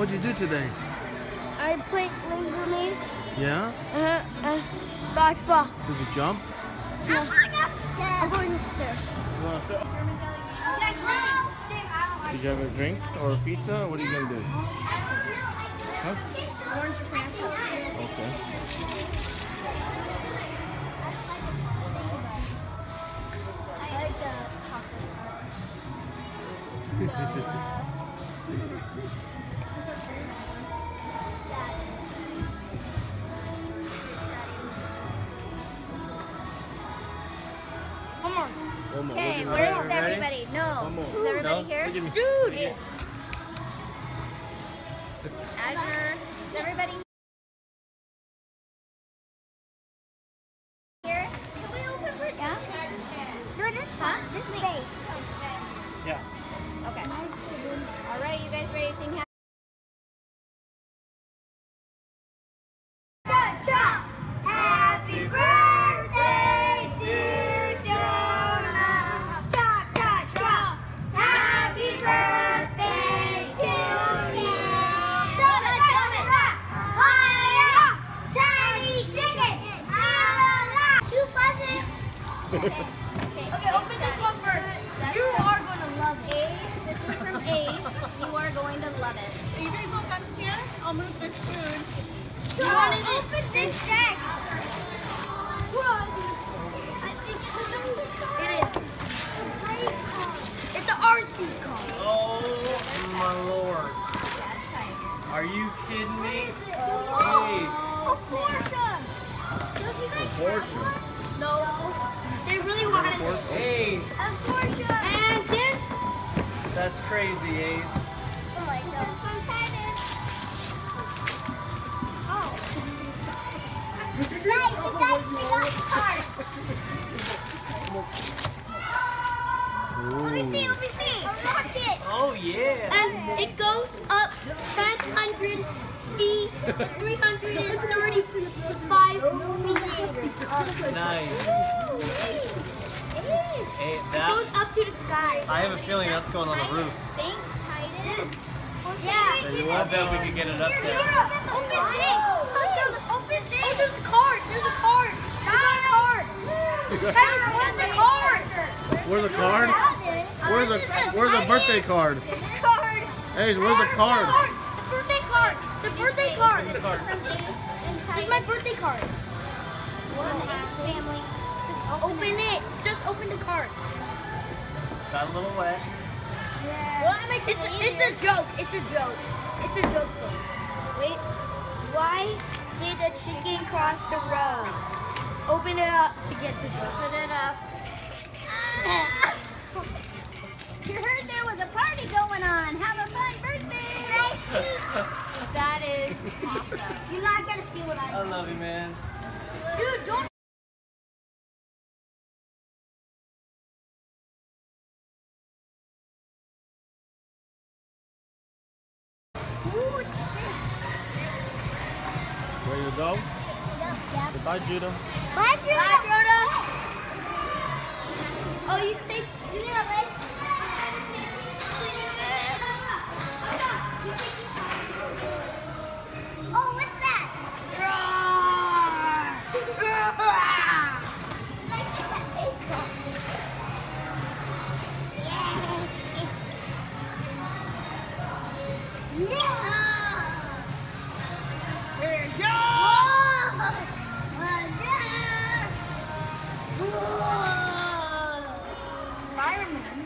What'd you do today? I played linguines. Yeah? Dodgeball. Did you jump? No. I'm going upstairs. I'm going upstairs. Did you have a drink or a pizza? What are you going to do? Huh? Orange or Fanta. Okay. One more. Okay, where is everybody? No. Is everybody here? Dude! Yes. Azure. Is everybody here? Can we open for this? No, this one. This space. Yeah. Okay. All right, you guys ready to sing happy? Chop, chop! Happy birthday to Jonah! Chop, chop, chop! Happy birthday to you! Chop, chop, chop! Fire! Chinese chicken! I love 2 presents! Okay, open this one first. You are going to love it. This is from Ace. You are going to love it. Are you guys all done here? I'll move this food. You want to open this deck? What are these? I think it's an RC car. It is. It's an RC car. Oh my lord. Yeah, Tiger. Are you kidding me? Oh, a Porsche. Don't you guys want one? No. They really wanted it. Ace. A Porsche. And this. That's crazy, Ace. Oh my god. This is from Titus. Oh. Guys, you guys, we got cards. Let me see. A rocket. Oh yeah. And it goes up 500 feet, 335 meters. Nice. Woo-wee. It goes up to the sky. I have a feeling that's going on the roof. Thanks, Titus. Yeah. I love that we could get it up there. Open this. Oh, there's a cart. There's a cart. Titus, where's the card? Where's the card? Where's the birthday card? Hey, where's the card? The birthday card. This is from Ace and Titus. Here's my birthday card. We're in the Ace family. Open it. Just open the card. Got a little wet. Yeah. Well, it's a joke. Wait. Why did a chicken cross the road? Open it up to get the joke. Open it up. You heard there was a party going on. Have a fun birthday. Nice. That is awesome. You're not gonna see what I do. I love you, man. Dude, don't. Ready to go? Yep. Goodbye, Judah. Bye, Judah. Bye, Jonah. Oh, you can take Judah, right? Oh, what's that? Yeah. Here's your... Whoa. Fireman.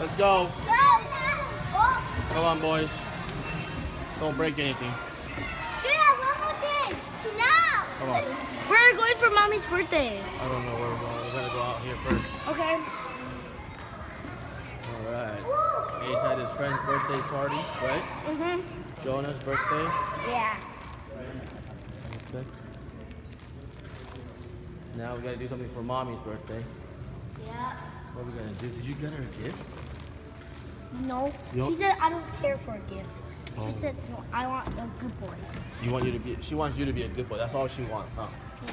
Let's go. Come on, boys. Don't break anything. Judah, one more thing. No. Come on. Where are we going for Mommy's birthday? I don't know where we're going. We're going to go out here first. Okay. All right. Ace had his friend's birthday party, right? Mm-hmm. Jonah's birthday. Yeah. Okay. Now we got to do something for Mommy's birthday. Yeah. What are we going to do? Did you get her a gift? No. Nope. She said, I don't care for a gift. She said, no, I want a good boy. You want you to be, she wants you to be a good boy. That's all she wants, huh? Yeah.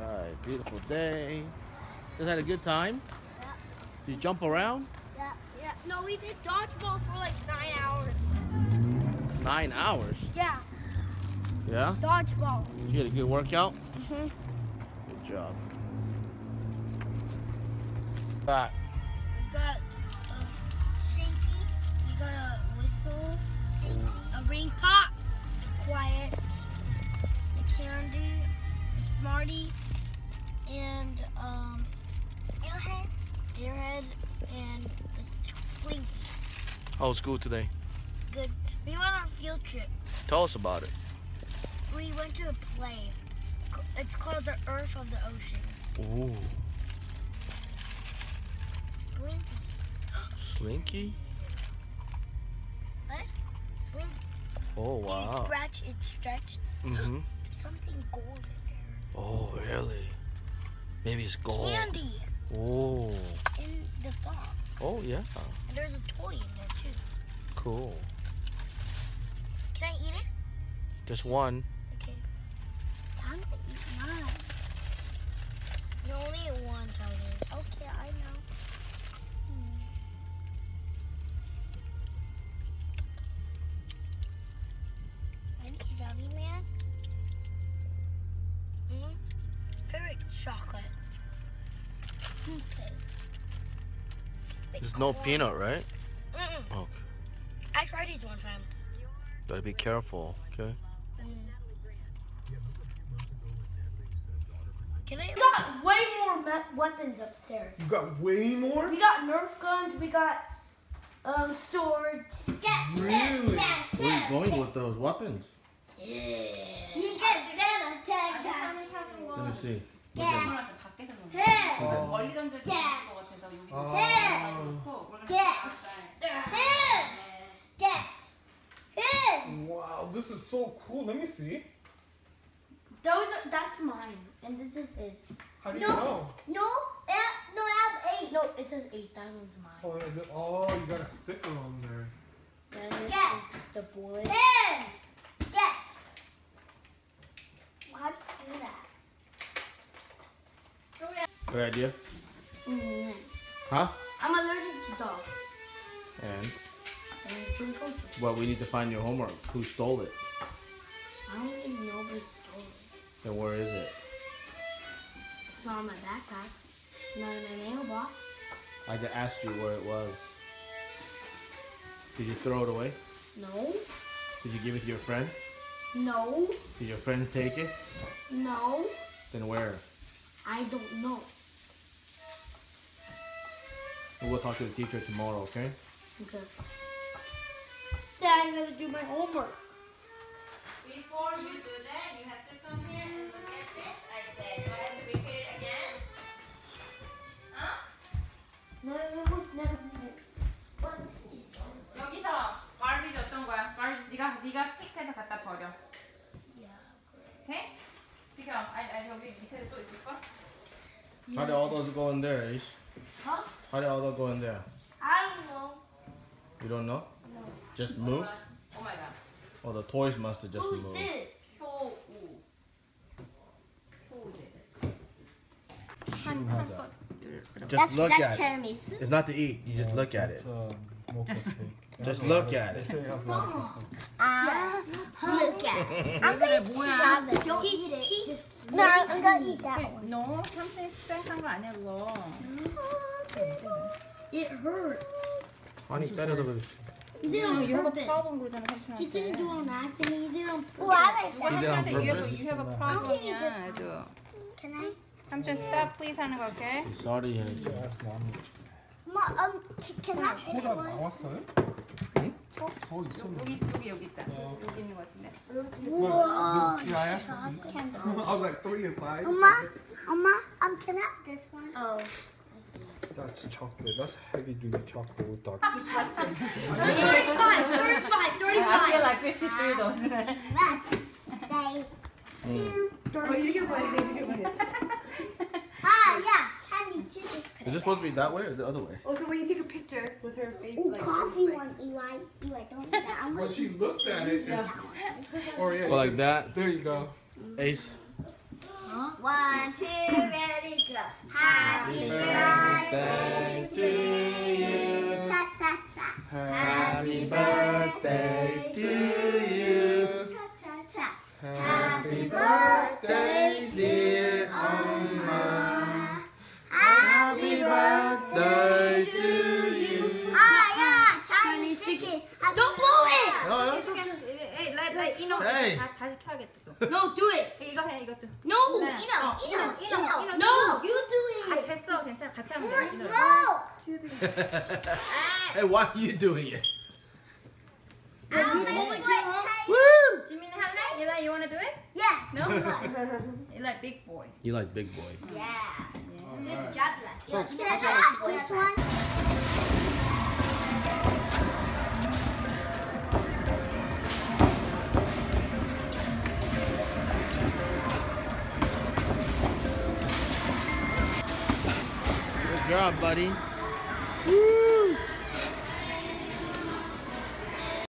I know. All right, beautiful day. Just had a good time? Yeah. Did you jump around? Yeah. Yeah. No, we did dodgeball for like 9 hours. 9 hours? Yeah. Yeah? Dodgeball. Did you get a good workout? Mm-hmm. Good job. Back. We got a shaky, we got a whistle, a ring pop, a quiet, a candy, a smarty, and airhead, and a slinky. How was school today? Good. We went on a field trip. Tell us about it. We went to a play. It's called The Earth of the Ocean. Ooh. Slinky. Slinky? What? Slinky. Oh, wow. And it stretched. Mm-hmm. There's something gold in there. Oh, really? Maybe it's gold. Candy. Oh. In the box. Oh, yeah. And there's a toy in there, too. Cool. Can I eat it? Just one. Okay. I'm going to eat mine. You only eat one, Titus. Okay, I know. Man. Mm-hmm. Favorite chocolate. Okay. There's no peanut, right? Mm-mm. Oh. I tried these one time. Gotta be careful, okay? Can I? We got way more weapons upstairs. You got way more? We got Nerf guns. We got swords. Really? Where are you going with those weapons? Yeah. Let me see. Yeah. Wow, this is so cool. Let me see. That's mine, and this is his. How do you know? No, I have 8. No, it says 8. That one's mine. Oh, you got a sticker on there. And this is the bullet. How'd you do that? Good idea. Mm-hmm. Huh? I'm allergic to dogs. And it's been culture. Well, we need to find your homework. Who stole it? I don't even know who stole it. Then where is it? It's not in my backpack. It's not in my mailbox. I just asked you where it was. Did you throw it away? No. Did you give it to your friend? No. Did your friends take it? No. Then where? I don't know. We'll talk to the teacher tomorrow, okay? Okay. Dad, I'm gonna do my homework. Before you do that, you have to come here and look at this like that. Do I have to repeat it again? Huh? No. What is that? 여기서 바르지 어떤 거야? 바르지 네가 픽해서 갖다 버려. Okay? Pick up. I 여기 밑에 또 있을 거. How did all those go in there, Ish? Huh? How did all those go in there? I don't know. You don't know? No. Just move? Oh my god. Oh, the toys must have just moved. Who's this? Just look at it. It's not to eat. You just look at it. Just look at it. Stop. Just look at it. I'm going to grab it. Don't eat it. No, I'm going to eat that one. No, it hurts. He did it on purpose. He didn't do it on accident. He did it on purpose. He did it on purpose. You have a problem. Can I? I'm just stop, please, Hannah, okay? Sorry, I just asked Mom. Can I have this one? 있고 여기 있다. 여기 있는 것 같은데. 우와. I was like 3 and 5. 엄마, I'm gonna have this one. Oh. That's chocolate. That's heavy duty chocolate with dark. 35. I feel like 53 though. Oh, you get one. Yeah, candy chicken. Is it supposed to be that way or the other way? Oh, so when you take a picture with her face. Ooh, like coffee one, Eli. Eli, don't do that. I'm when she looks at it, yeah. Or yeah, well, like that. There you go. Ace. Huh? 1, 2, ready, go. Happy birthday to you. Cha cha cha. Happy birthday to you. Cha cha cha. Happy birthday, dear Oma. Happy birthday to you. Ah, yeah, Chinese chicken. Don't blow it. No, it's okay. Hey, like, you know. Hey. No, do it. No, you know. No, you do it. Hey, why are you doing it? Eli, you want to do it? Yeah. No? Eli, big boy. You like big boy. Yeah. Good job, Eli. Can I have this one? Good job, buddy. Woo!